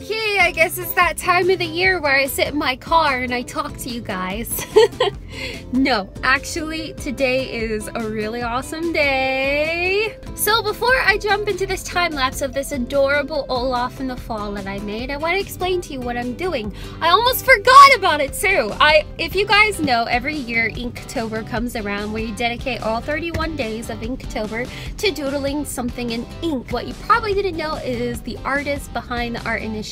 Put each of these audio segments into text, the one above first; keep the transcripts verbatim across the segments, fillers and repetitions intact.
Yay, I guess it's that time of the year where I sit in my car and I talk to you guys. No, actually today is a really awesome day. So before I jump into this time lapse of this adorable Olaf in the fall that I made, I want to explain to you what I'm doing. I almost forgot about it too. I, if you guys know, every year Inktober comes around where you dedicate all thirty-one days of Inktober to doodling something in ink. What you probably didn't know is the artist behind the art initiative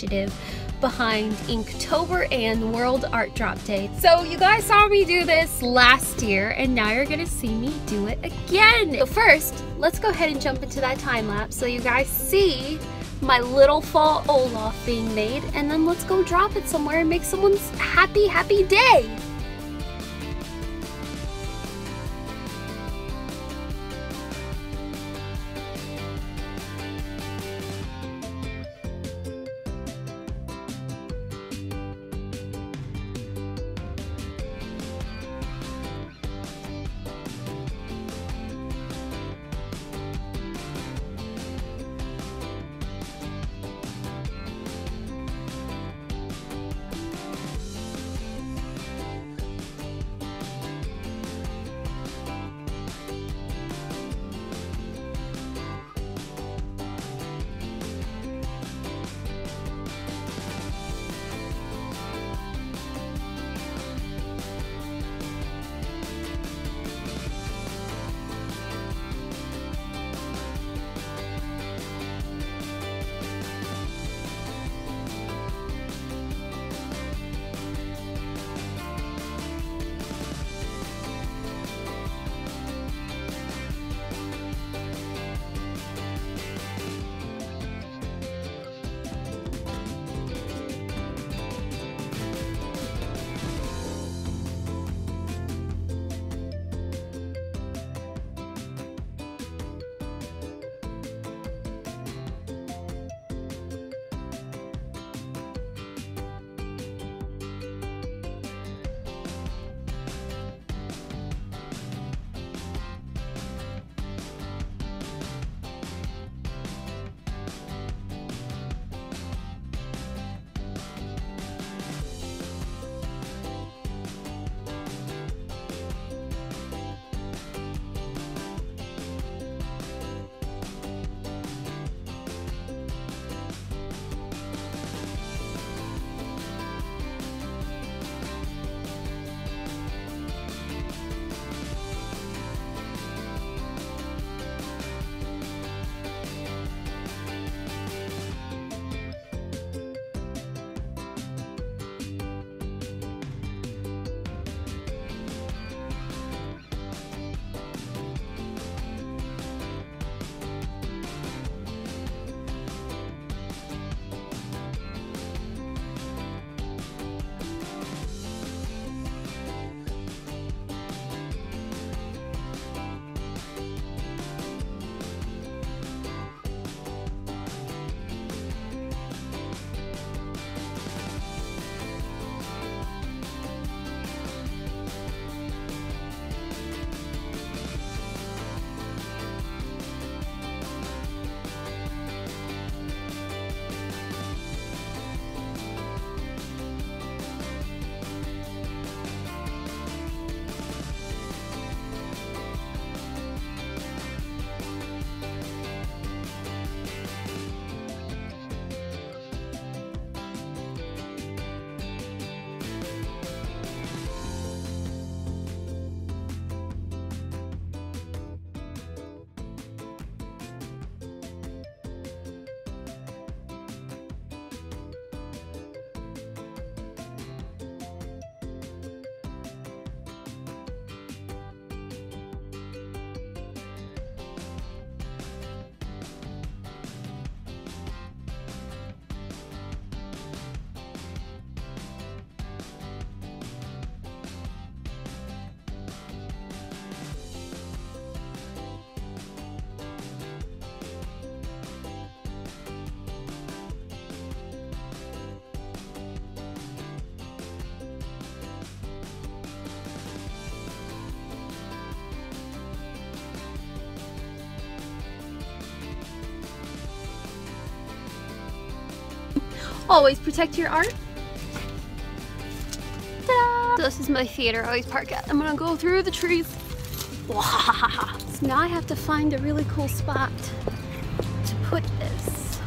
behind Inktober and World Art Drop Day. So you guys saw me do this last year and now you're gonna see me do it again. So first, let's go ahead and jump into that time lapse so you guys see my little fall Olaf being made, and then let's go drop it somewhere and make someone's happy, happy day. Always protect your art. Ta-da! So this is my theater I always park at. I'm gonna go through the trees. Wow. So now I have to find a really cool spot to put this.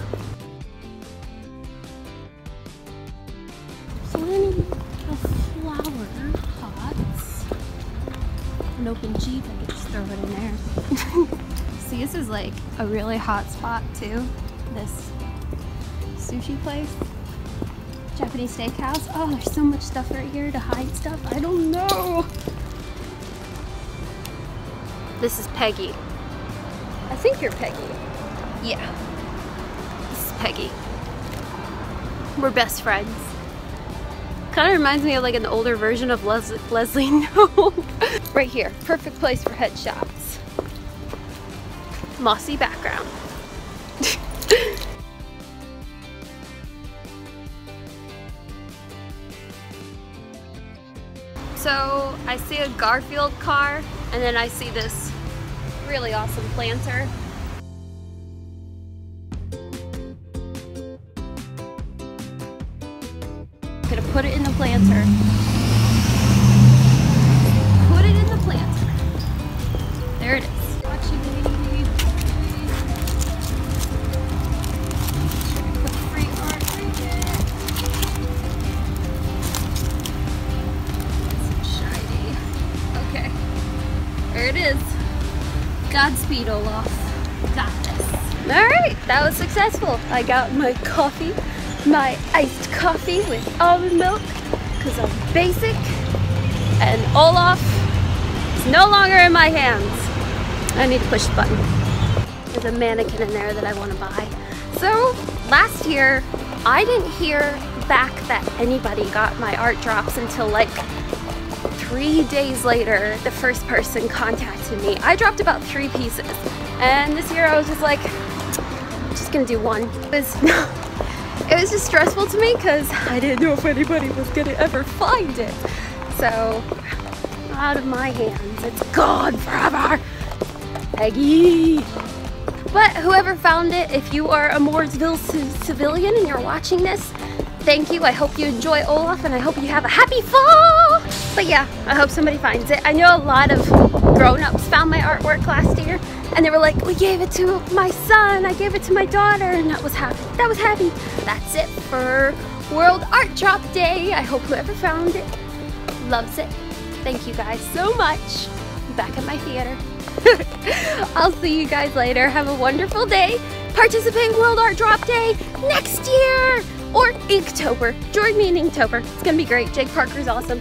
Plenty of flower pots. An open Jeep, I could just throw it in there. See, this is like a really hot spot too. This sushi place. Japanese steakhouse. Oh, there's so much stuff right here to hide stuff. I don't know. This is Peggy. I think you're Peggy. Yeah. This is Peggy. We're best friends. Kind of reminds me of like an older version of Les Leslie Knope. Right here. Perfect place for headshots. Mossy background. So I see a Garfield car, and then I see this really awesome planter. I'm gonna put it in the planter. Put it in the planter. There it is. Watch you, baby. Put free art right there. There it is. Godspeed, Olaf. Got this. Alright, that was successful. I got my coffee, my iced coffee with almond milk, because I'm basic, and Olaf is no longer in my hands. I need to push the button. There's a mannequin in there that I want to buy. So, last year, I didn't hear back that anybody got my art drops until like three days later, the first person contacted me. I dropped about three pieces, and this year I was just like, I'm just gonna do one. It was, it was just stressful to me because I didn't know if anybody was gonna ever find it. So, out of my hands, it's gone forever. Peggy. But whoever found it, if you are a Mooresville civilian and you're watching this, thank you. I hope you enjoy Olaf, and I hope you have a happy fall. But yeah, I hope somebody finds it. I know a lot of grown-ups found my artwork last year, and they were like, we gave it to my son, I gave it to my daughter, and that was happy. That was happy. That's it for World Art Drop Day. I hope whoever found it loves it. Thank you guys so much. I'm back at my theater. I'll see you guys later. Have a wonderful day. Participate in World Art Drop Day next year! Or Inktober. Join me in Inktober. It's gonna be great. Jake Parker's awesome.